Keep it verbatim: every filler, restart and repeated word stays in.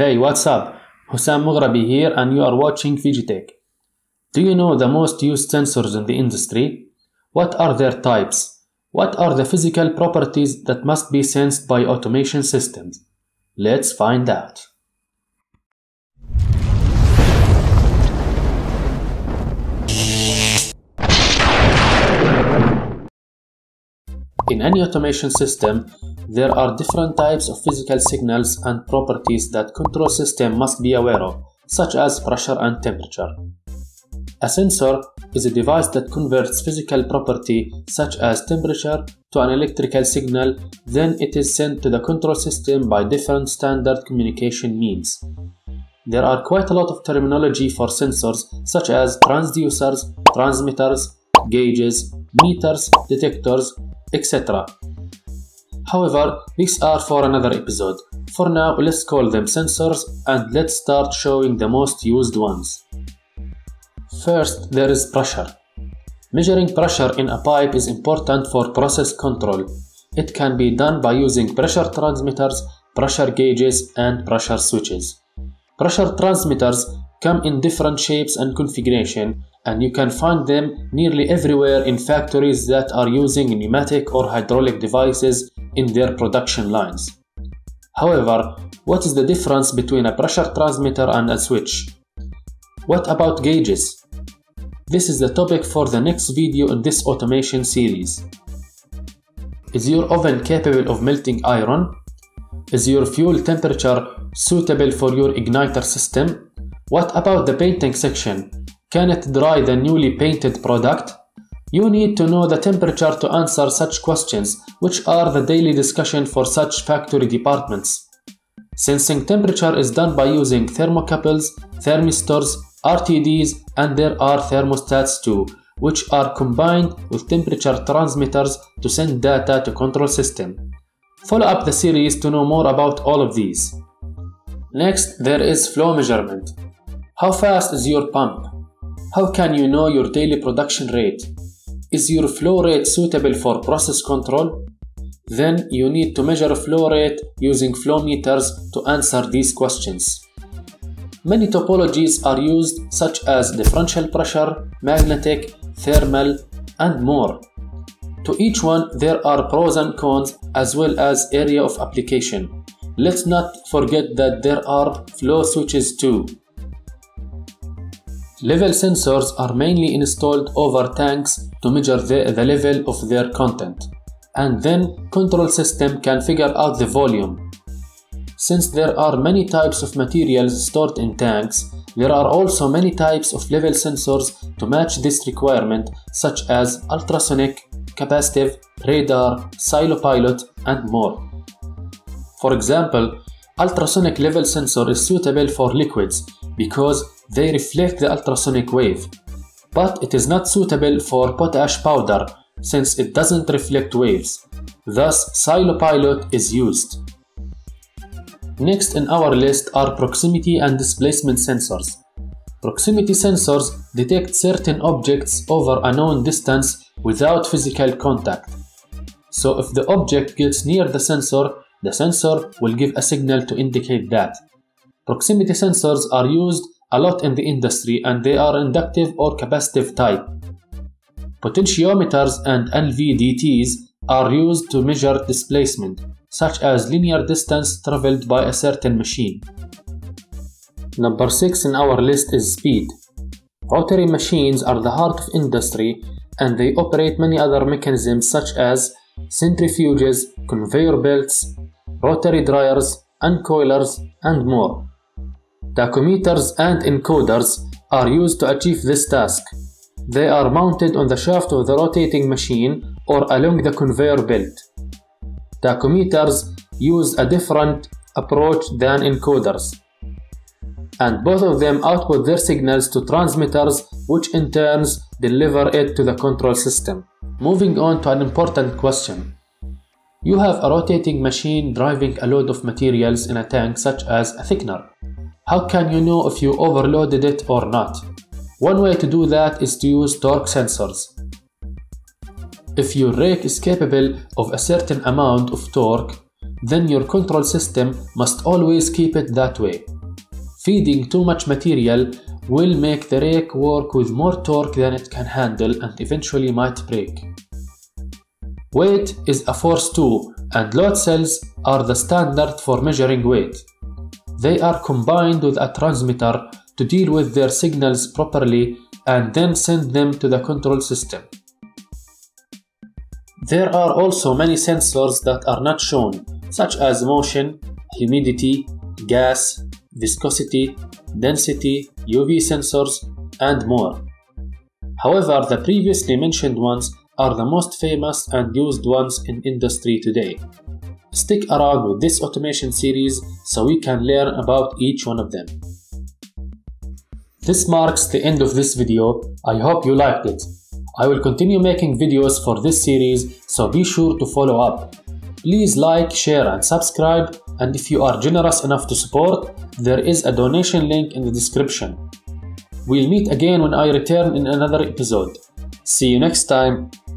Hey, what's up? Hussam Mugrabi here, and you are watching VEGETEK. Do you know the most used sensors in the industry? What are their types? What are the physical properties that must be sensed by automation systems? Let's find out. In any automation system, there are different types of physical signals and properties that control system must be aware of, such as pressure and temperature. A sensor is a device that converts physical property such as temperature to an electrical signal, then it is sent to the control system by different standard communication means. There are quite a lot of terminology for sensors such as transducers, transmitters, gauges, meters, detectors, et cetera. However, these are for another episode. For now, let's call them sensors and let's start showing the most used ones. First, there is pressure. Measuring pressure in a pipe is important for process control. It can be done by using pressure transmitters, pressure gauges, and pressure switches. Pressure transmitters come in different shapes and configuration, and you can find them nearly everywhere in factories that are using pneumatic or hydraulic devices in their production lines. However, what is the difference between a pressure transmitter and a switch? What about gauges? This is the topic for the next video in this automation series. Is your oven capable of melting iron? Is your fuel temperature suitable for your igniter system? What about the painting section? Can it dry the newly painted product? You need to know the temperature to answer such questions, which are the daily discussion for such factory departments. Sensing temperature is done by using thermocouples, thermistors, R T Ds, and there are thermostats too, which are combined with temperature transmitters to send data to control system. Follow up the series to know more about all of these. Next, there is flow measurement. How fast is your pump? How can you know your daily production rate? Is your flow rate suitable for process control? Then you need to measure flow rate using flow meters to answer these questions. Many topologies are used such as differential pressure, magnetic, thermal, and more. To each one there are pros and cons as well as area of application. Let's not forget that there are flow switches too. Level sensors are mainly installed over tanks to measure the, the level of their content, and then control system can figure out the volume. Since there are many types of materials stored in tanks, there are also many types of level sensors to match this requirement, such as ultrasonic, capacitive, radar, SiloPilot, and more. For example, ultrasonic level sensor is suitable for liquids because they reflect the ultrasonic wave, but it is not suitable for potash powder since it doesn't reflect waves. Thus, SiloPilot is used. Next in our list are proximity and displacement sensors. Proximity sensors detect certain objects over a known distance without physical contact. So if the object gets near the sensor, the sensor will give a signal to indicate that. Proximity sensors are used a lot in the industry, and they are inductive or capacitive type. Potentiometers and L V D Ts are used to measure displacement, such as linear distance traveled by a certain machine. Number six in our list is speed. Rotary machines are the heart of industry, and they operate many other mechanisms such as centrifuges, conveyor belts, rotary dryers, uncoilers, and more. Tachometers and encoders are used to achieve this task. They are mounted on the shaft of the rotating machine or along the conveyor belt. Tachometers use a different approach than encoders, and both of them output their signals to transmitters, which in turn deliver it to the control system. Moving on to an important question. You have a rotating machine driving a load of materials in a tank such as a thickener. How can you know if you overloaded it or not? One way to do that is to use torque sensors. If your rake is capable of a certain amount of torque, then your control system must always keep it that way. Feeding too much material will make the rake work with more torque than it can handle and eventually might break. Weight is a force too, and load cells are the standard for measuring weight. They are combined with a transmitter to deal with their signals properly and then send them to the control system. There are also many sensors that are not shown, such as motion, humidity, gas, viscosity, density, U V sensors, and more. However, the previously mentioned ones are the most famous and used ones in industry today. Stick around with this automation series so we can learn about each one of them. This marks the end of this video. I hope you liked it. I will continue making videos for this series, so be sure to follow up. Please like, share and subscribe, and if you are generous enough to support, there is a donation link in the description. We'll meet again when I return in another episode. See you next time.